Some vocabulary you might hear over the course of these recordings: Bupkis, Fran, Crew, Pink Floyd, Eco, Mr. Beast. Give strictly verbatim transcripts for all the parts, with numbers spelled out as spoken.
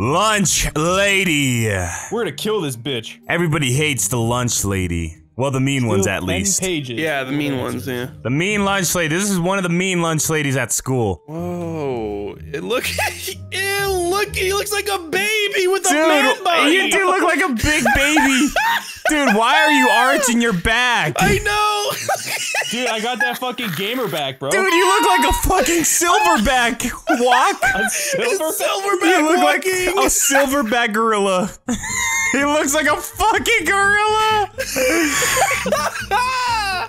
Lunch lady. We're gonna kill this bitch. Everybody hates the lunch lady. Well, the mean Still ones at least. Pages. Yeah, the mean ones, yeah. The mean lunch lady. This is one of the mean lunch ladies at school. Whoa. It look, ew, look, he looks like a baby with Dude, a man body. You do look like a big baby. Dude, why are you arching your back? I know. Dude, I got that fucking gamer back, bro. Dude, you look like a fucking silverback walk. A silverback? Silverback you look walking. Like a silverback gorilla. He looks like a fucking gorilla.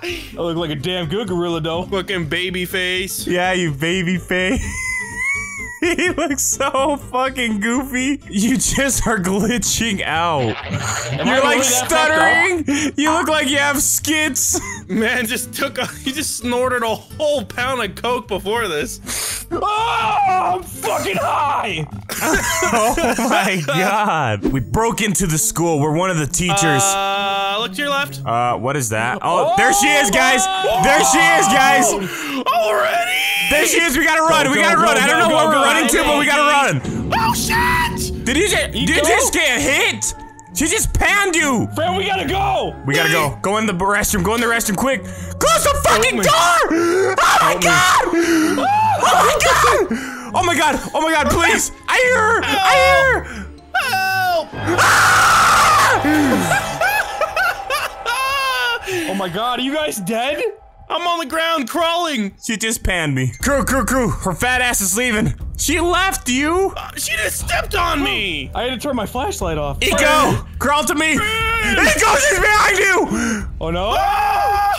I look like a damn good gorilla, though. Fucking baby face. Yeah, you baby face. He looks so fucking goofy. You just are glitching out. Am You're I like stuttering. Fuck, you look like you have skits. Man, just took a, he just snorted a whole pound of coke before this. Oh, I'm fucking high. Oh my god. We broke into the school. We're one of the teachers. Uh, look to your left. Uh, what is that? Oh, oh there she is, guys. Whoa. There she is, guys. Already. There she is, we gotta run, go, we gotta go, run. Go, I don't go, know go, what go, we're go, running go, to, but we gotta run. Oh shit! Did you just, did you just get hit? She just panned you! Fran, we gotta go! We gotta go. Go in the restroom, go in the restroom, quick. Close the fucking door! Oh my god! Oh my god! Oh my god, oh my god, please! I hear her! I hear her! Help! Ah! Oh my god, are you guys dead? I'm on the ground crawling. She just panned me. Crew, crew, crew. Her fat ass is leaving. She left you. Uh, she just stepped on me. I had to turn my flashlight off. Eco, crawl to me. Eco, she's behind you. Oh no. Oh!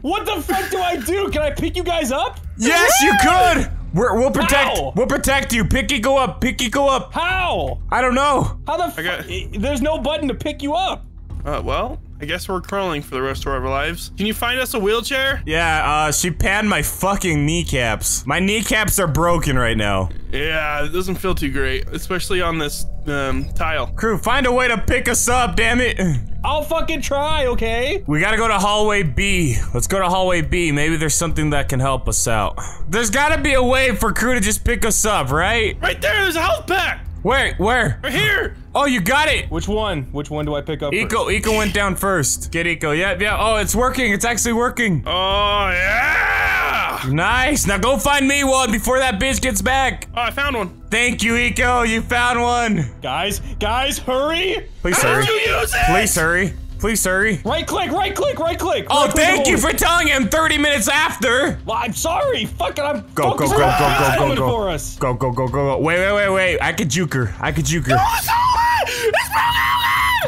What the fuck do I do? Can I pick you guys up? Yes, you could. We're, we'll protect. How? We'll protect you. Pick Eco up. Pick Eco up. How? I don't know. How the fuck? There's no button to pick you up. Uh, well. I guess we're crawling for the rest of our lives. Can you find us a wheelchair? Yeah, uh, she panned my fucking kneecaps. My kneecaps are broken right now. Yeah, it doesn't feel too great, especially on this, um, tile. Crew, find a way to pick us up, damn it. I'll fucking try, okay? We gotta go to hallway B. Let's go to hallway B. Maybe there's something that can help us out. There's gotta be a way for Crew to just pick us up, right? Right there, there's a health pack. Where? Where? Right here! Oh, you got it! Which one? Which one do I pick up Eco, first? Eco went down first. Get Eco, yeah, yeah. Oh, it's working, it's actually working. Oh, yeah! Nice, now go find me one before that bitch gets back. Oh, I found one. Thank you, Eco, you found one. Guys, guys, hurry! Please How hurry. Did you use it? Please hurry. Please hurry. Right click, right click, right click. Oh, right thank click you for telling him thirty minutes after. Well, I'm sorry. Fuck it. I'm go, go, go, go, go, go, go, go. For us. Go, go, go, go, go. Wait, wait, wait, wait. I could juke her. I could juke her. No, it's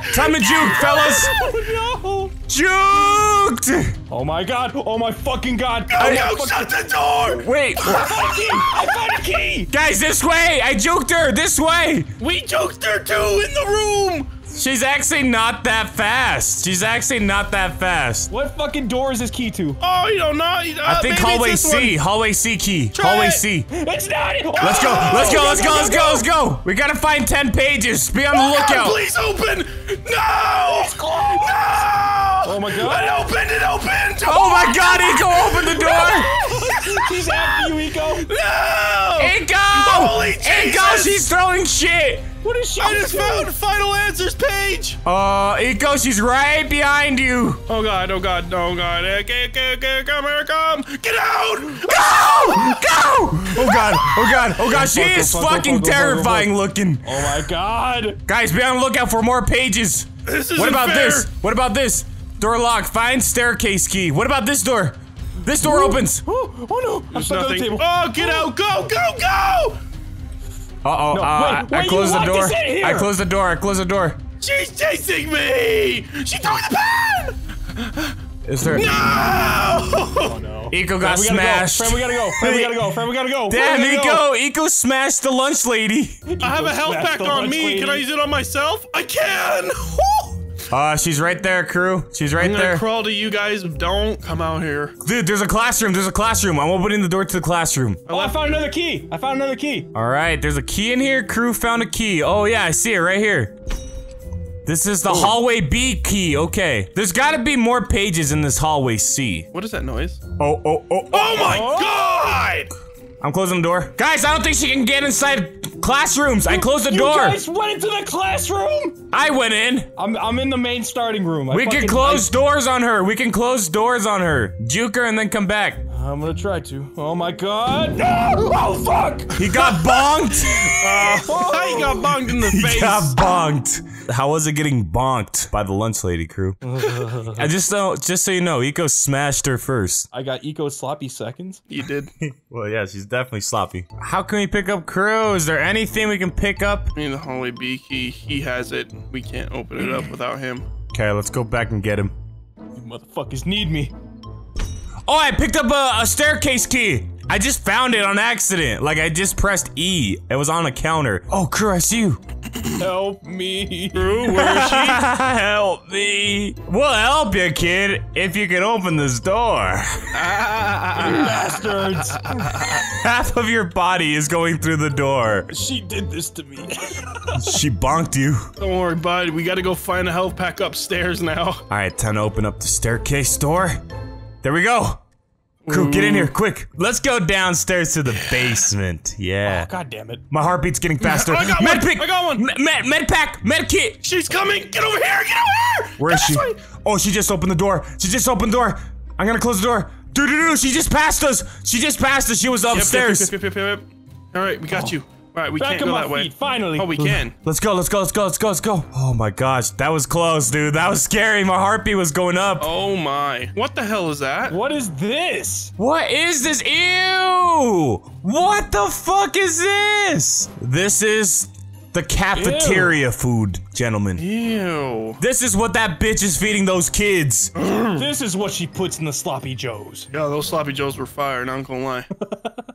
it's Time to juke, fellas. Oh, no. Juked. Oh, my God. Oh, my fucking God. No, I no, fucking... shut the door. Wait. I found a key. I found a key. Guys, this way. I juked her. This way. We juked her, too, in the room. She's actually not that fast. She's actually not that fast. What fucking door is this key to? Oh, you don't know. Uh, I think hallway C. One. Hallway C key. Try hallway it. C. It's not it. Let's go. Let's go. Let's go. Let's go. Let's go. We gotta find ten pages. Be on the lookout. Please open. No. It's closed. No. Oh my god. It opened. It opened. Oh my god. Eco, open the door. She's after you, Eco. No. Eco. Holy Eco, she's throwing shit. What is she I just doing? Found final answers page! Uh, Eco, she's right behind you! Oh god, oh god, oh god. Okay, okay, okay, come here, come! Get out! Go! Go! Oh god, oh god, oh god, she is fucking terrifying looking! Oh my god! Guys, be on the lookout for more pages! This isn't fair! What about this? What about this? Door locked, find staircase key. What about this door? This door Ooh. opens! Oh, oh no! There's I'm stuck on the table. Oh, get oh. out! Go, go, go! Uh-oh, no, uh, I closed the door. I closed the door, I closed the door. She's chasing me! She threw the pan! Is there- No! Oh, no. Eco got Fran, smashed. Go. Fran, we gotta go. Fran, we gotta go. Fran, we gotta go. Damn, Fran, Eco! Go. Eco smashed the lunch lady. Eco I have a health pack on me. Lady. Can I use it on myself? I can! Uh, she's right there, crew. She's right there. I'm gonna there. crawl to you guys. Don't come out here. Dude, there's a classroom. There's a classroom. I'm opening the door to the classroom. Oh, I found another key. I found another key. All right, there's a key in here. Crew found a key. Oh, yeah, I see it right here. This is the Ooh. hallway B key. Okay. There's gotta be more pages in this hallway C. What is that noise? Oh, oh, oh. Oh, my oh. God! I'm closing the door. Guys, I don't think she can get inside Classrooms! You, I closed the you door! You guys went into the classroom?! I went in! I'm, I'm in the main starting room. I we can close I, doors on her! We can close doors on her! Juke her and then come back. I'm gonna try to. Oh my god! No! Oh fuck! He got bonked! uh, oh. He got bonked in the he face! He got bonked! How was it getting bonked by the lunch lady, crew? I just don't- just so you know, Eco smashed her first. I got Eco sloppy seconds? You did. Well, yeah, she's definitely sloppy. How can we pick up Crew? Is there anything we can pick up? I mean, the hallway bee key, he has it. We can't open it up without him. Okay, let's go back and get him. You motherfuckers need me. Oh, I picked up a, a staircase key! I just found it on accident. Like, I just pressed E. It was on a counter. Oh, Crew, I see you. Help me. Crew, where is she? Help me. We'll help you, kid, if you can open this door. Bastards. Half of your body is going through the door. She did this to me. She bonked you. Don't worry, bud. We gotta go find a health pack upstairs now. All right, time to open up the staircase door. There we go! Crew, get in here, quick! Let's go downstairs to the basement. Yeah. Oh, God damn it. My heartbeat's getting faster. I got med one! Pick. I got one! Med, med pack! Med kit! She's coming! Get over here! Get over here! Where is she? Way. Oh, she just opened the door. She just opened the door. I'm gonna close the door. Doo doo doo! She just passed us! She just passed us! She was upstairs! Yep, yep, yep, yep, yep, yep. Alright, we got oh. you. Alright, we Back can't go that feet, way. Finally. Oh, we can. Let's go, let's go, let's go, let's go, let's go. Oh my gosh, that was close, dude. That was scary. My heartbeat was going up. Oh my. What the hell is that? What is this? What is this? Ew! What the fuck is this? This is the cafeteria Ew. food, gentlemen. Ew. This is what that bitch is feeding those kids. This is what she puts in the sloppy joes. Yeah, those sloppy joes were fire, not gonna lie.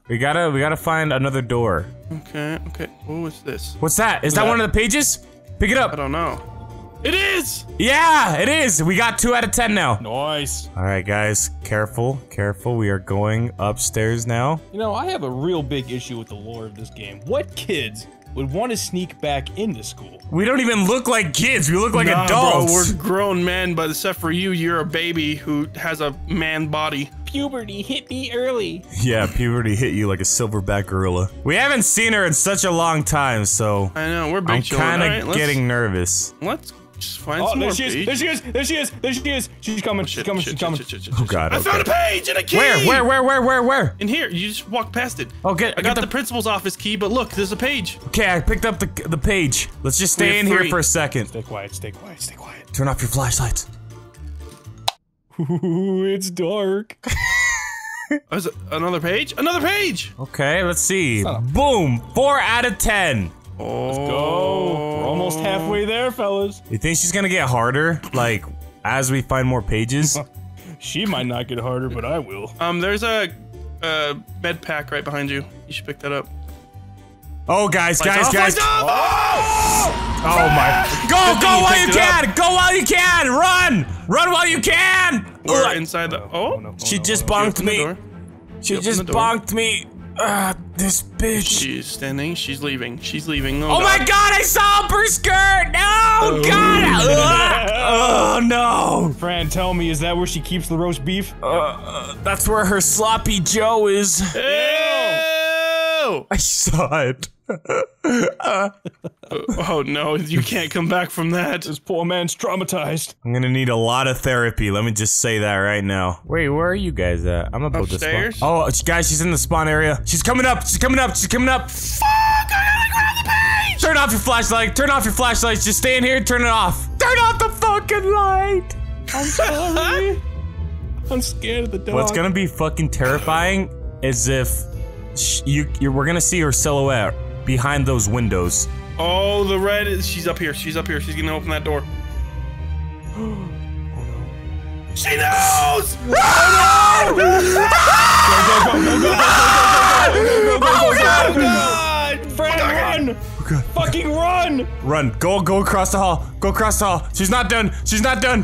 We gotta, we gotta find another door. Okay, okay. What was this? What's that? Is that, that one of the pages? Pick it up. I don't know. It is! Yeah, it is! We got two out of ten now. Nice. Alright, guys. Careful, careful. We are going upstairs now. You know, I have a real big issue with the lore of this game. What kids would want to sneak back into school? We don't even look like kids. We look like nah, adults. Bro, we're grown men, but except for you, you're a baby who has a man body. Puberty hit me early. Yeah, puberty hit you like a silverback gorilla. We haven't seen her in such a long time, so I know we're. I'm kind of right, getting nervous. Let's just find oh, some there more. She is, there she is. There she is. There she is. She's coming. Oh, shit, she's coming. Shit, she's coming. Shit, shit, shit, shit, shit, shit. Oh god. Okay. I found a page and a key. Where? Where? Where? Where? Where? Where? In here. You just walked past it. Okay. I got get the, the principal's office key, but look, there's a page. Okay, I picked up the the page. Let's just stay in three. here for a second. Stay quiet. Stay quiet. Stay quiet. Turn off your flashlights. Ooh, it's dark. Is it another page? Another page! Okay, let's see. Boom! Four out of ten. Oh. Let's go. We're almost halfway there, fellas. You think she's gonna get harder? Like, as we find more pages? She might not get harder, but I will. Um, there's a, a med pack right behind you. You should pick that up. Oh, guys, lights guys, off, guys. Oh! Oh my. Go, go while you can! Go while you can! Run! Run while you can! We're inside the. Oh? She just bonked me. She just bonked me. Ah, this bitch. She's standing. She's leaving. She's leaving. Oh, oh my god, I saw up her skirt! No! Oh. God! Oh no! Fran, tell me, is that where she keeps the roast beef? Uh, uh that's where her sloppy Joe is. Ew! I saw it. uh, oh no, you can't come back from that. This poor man's traumatized. I'm gonna need a lot of therapy, let me just say that right now. Wait, where are you guys at? I'm about to spawn. Oh, guys, she's in the spawn area. She's coming up, she's coming up, she's coming up. Fuck, I gotta grab the page! Turn off your flashlight, turn off your flashlights. Just stay in here, turn it off. Turn off the fucking light! I'm sorry. I'm scared of the dog. What's gonna be fucking terrifying is if You, you're, we're gonna see her silhouette behind those windows. Oh, the red is. She's up here. She's up here. She's gonna open that door. Oh no. She knows! Oh no! Oh god! Fran, run! Oh god. Fucking run! Run! Go! Go across the hall! Go across the hall! She's not done! She's not done!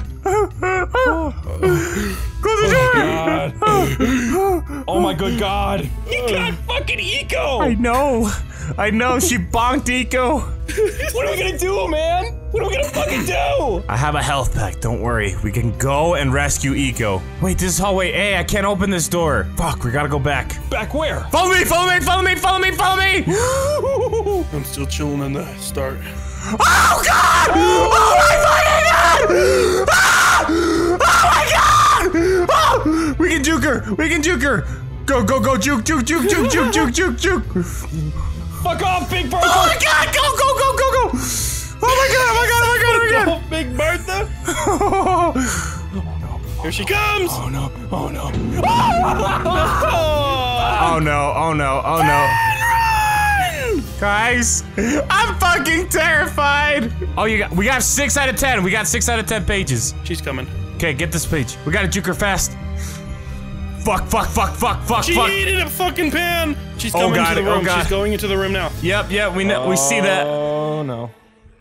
Close the oh door! My oh my good god! You got fucking Eco! I know! I know, she bonked Eco! What are we gonna do, man? What are we gonna fucking do? I have a health pack, don't worry. We can go and rescue Eco. Wait, this is hallway A, I can't open this door. Fuck, we gotta go back. Back where? Follow me, follow me, follow me, follow me, follow me! I'm still chilling in the start. Oh god! Oh, oh my fucking god! Ah! Oh my god! Oh! We can juke her! We can juke her! Go, go, go, juke, juke, juke, juke, juke, juke, juke, juke! Fuck off, Big Bertha! Oh my god! Go, go, go, go, go! Oh my god! Oh my god! Oh my god! Oh my god! Big Bertha! Oh no! Here she comes! Oh no! Oh no! Oh no! Oh no! Oh no! Oh no! Run! Guys, I'm fucking terrified. Oh, you got? We got six out of ten. We got six out of ten pages. She's coming. Okay, get this page. We gotta juke her fast. Fuck, fuck, fuck, fuck, fuck, she fuck. She needed a fucking pan! She's coming oh god, into the room. Oh god. She's going into the room now. Yep, yep, we know, oh, we see that. Oh, no.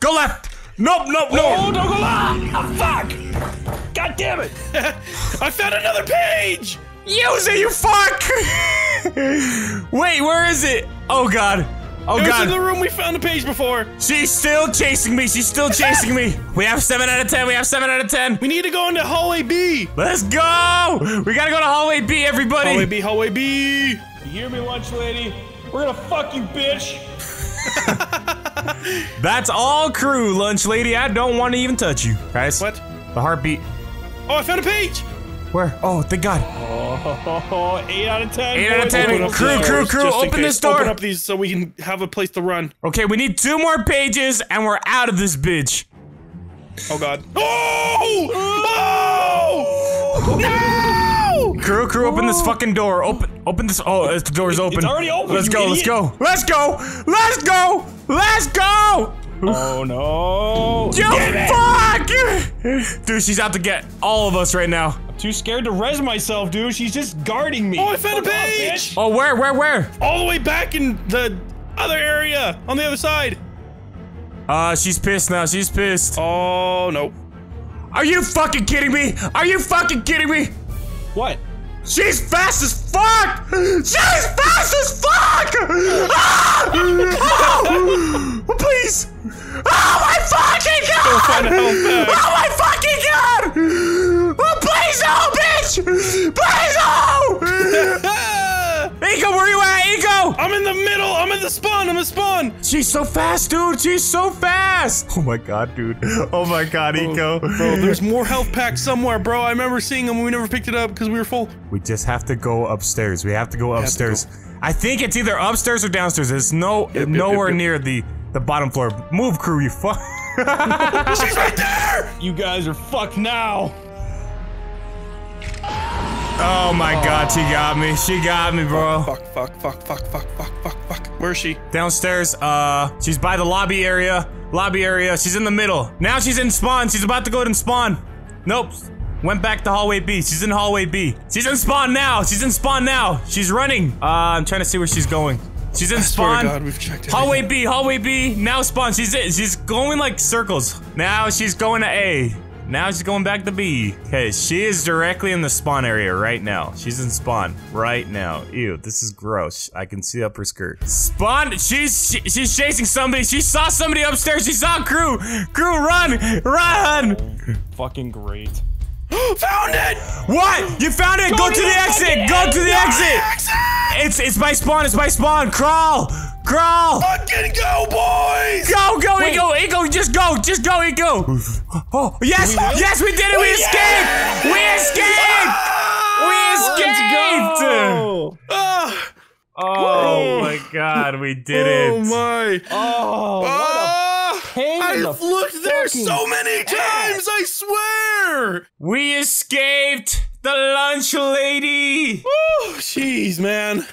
Go left! Nope, nope, oh, no! Oh, don't go left! Oh, fuck! God damn it! I found another page! Use it, you fuck! Wait, where is it? Oh god. Oh it god. It was in the room we found a page before. She's still chasing me, she's still chasing me. We have seven out of ten, we have seven out of ten. We need to go into hallway B. Let's go! We gotta go to hallway B, everybody. Hallway B, hallway B. You hear me, lunch lady? We're gonna fuck you, bitch. That's all crew, lunch lady. I don't want to even touch you. Guys. What? The heartbeat. Oh, I found a page. Where? Oh, thank god. Oh, eight out of ten. eight out of ten. Crew, crew, crew, open this door. Open up these so we can have a place to run. Okay, we need two more pages and we're out of this bitch. Oh god. Oh! Oh! No! Crew, crew, open this fucking door. Open, open this. Oh, the door's open. It's already open. Let's go, let's go. Let's go. Let's go. Let's go. Oh no. You fuck! Dude, she's out to get all of us right now. Too scared to res myself, dude. She's just guarding me. Oh, I found a page! Oh, where, where, where? All the way back in the other area, on the other side. Uh, she's pissed now. She's pissed. Oh, no. Are you fucking kidding me? Are you fucking kidding me? What? She's fast as fuck! She's fast as fuck! Ah! Oh! Please! Oh, my fucking god! Oh, my fucking god! Oh, please no, bitch! Please no! Eco, where you at, Eco? I'm in the middle. I'm in the spawn. I'm in the spawn. She's so fast, dude. She's so fast. Oh my god, dude. Oh my god, Eco. Bro, bro, there's more health packs somewhere, bro. I remember seeing them. We never picked it up because we were full. We just have to go upstairs. We have to go upstairs. To go. I think it's either upstairs or downstairs. It's no yep, nowhere yep, yep, yep. near the the bottom floor. Move, crew. You fuck. She's right there. You guys are fucked now. Oh my Aww. god, she got me. She got me, bro. Fuck, fuck, fuck, fuck, fuck, fuck, fuck, fuck. Where is she? Downstairs. Uh, she's by the lobby area. Lobby area. She's in the middle. Now she's in spawn. She's about to go to spawn. Nope. Went back to hallway B. She's in hallway B. She's in spawn now. She's in spawn now. She's running. Uh, I'm trying to see where she's going. She's in spawn. I swear to God, we've checked hallway B. Hallway B. Now spawn. She's in. She's going like circles. Now she's going to A. Now she's going back to B. Okay, she is directly in the spawn area right now. She's in spawn right now. Ew, this is gross. I can see up her skirt. Spawn, she's she, she's chasing somebody. She saw somebody upstairs. She saw crew. Crew, run, run. Oh, fucking great. Found it! What? You found it? Go to the exit. Go to the exit. It's it's my spawn. It's my spawn. Crawl. Crawl! Fucking go, boys! Go, go, Wait. Eco, Eco, just go, just go, Eco! Oh, yes, we yes, we did it! We, we escaped! Yes! We escaped! Oh! We escaped! Let's go! Oh, oh my god, we did oh, it! Oh my! Oh, what a pain I've in the looked there so many ass. times, I swear! We escaped the lunch lady! Oh, jeez, man.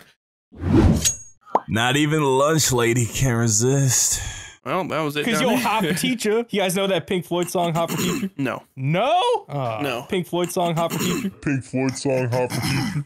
Not even lunch lady can resist. Well, that was it. Cause yo, Hop for Teacher. You guys know that Pink Floyd song, Hop for Teacher? No. No? Uh, no. Pink Floyd song, Hop for Teacher? Pink Floyd song, Hop for Teacher?